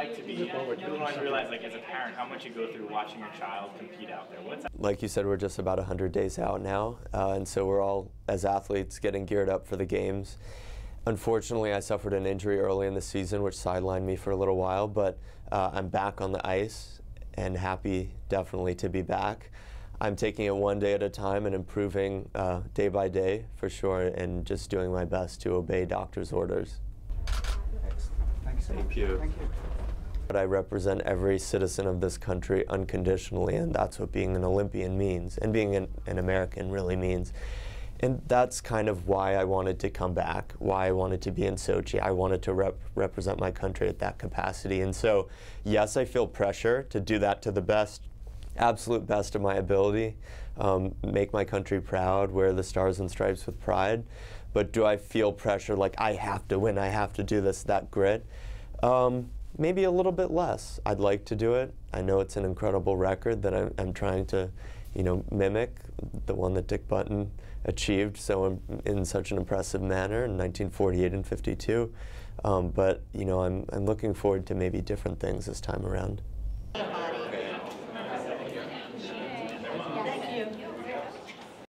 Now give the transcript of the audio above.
like to be, but people don't realize, like, as a parent, how much you go through watching your child compete out there. Like you said, we're just about 100 days out now, and so we're all, as athletes, getting geared up for the games. Unfortunately, I suffered an injury early in the season, which sidelined me for a little while, but I'm back on the ice and happy, definitely, to be back. I'm taking it one day at a time and improving day by day, for sure, and just doing my best to obey doctor's orders. Thanks so much. Thank you. Thank you. But I represent every citizen of this country unconditionally, and that's what being an Olympian means, and being an American really means. And that's kind of why I wanted to come back, why I wanted to be in Sochi. I wanted to represent my country at that capacity. And so, yes, I feel pressure to do that to the best, absolute best of my ability, make my country proud, wear the stars and stripes with pride. But do I feel pressure like I have to win, I have to do this, that grit? Maybe a little bit less. I'd like to do it. I know it's an incredible record that I'm trying to, you know, mimic, the one that Dick Button achieved so in such an impressive manner in 1948 and 52. But you know, I'm looking forward to maybe different things this time around.